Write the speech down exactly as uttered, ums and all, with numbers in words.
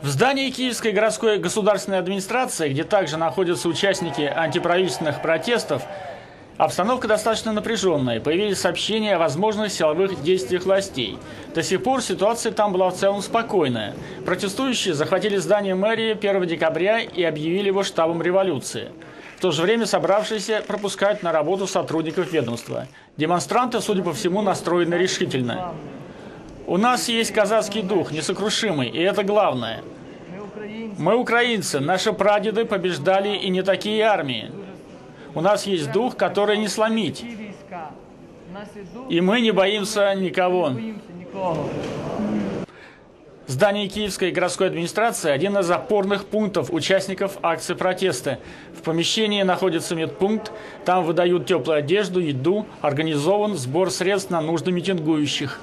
В здании Киевской городской государственной администрации, где также находятся участники антиправительственных протестов, обстановка достаточно напряженная. Появились сообщения о возможных силовых действиях властей. До сих пор ситуация там была в целом спокойная. Протестующие захватили здание мэрии первого декабря и объявили его штабом революции. В то же время собравшиеся пропускают на работу сотрудников ведомства. Демонстранты, судя по всему, настроены решительно. У нас есть казацкий дух, несокрушимый, и это главное. Мы украинцы, наши прадеды побеждали и не такие армии. У нас есть дух, который не сломить. И мы не боимся никого. Здание Киевской городской администрации – один из опорных пунктов участников акции протеста. В помещении находится медпункт, там выдают теплую одежду, еду, организован сбор средств на нужды митингующих.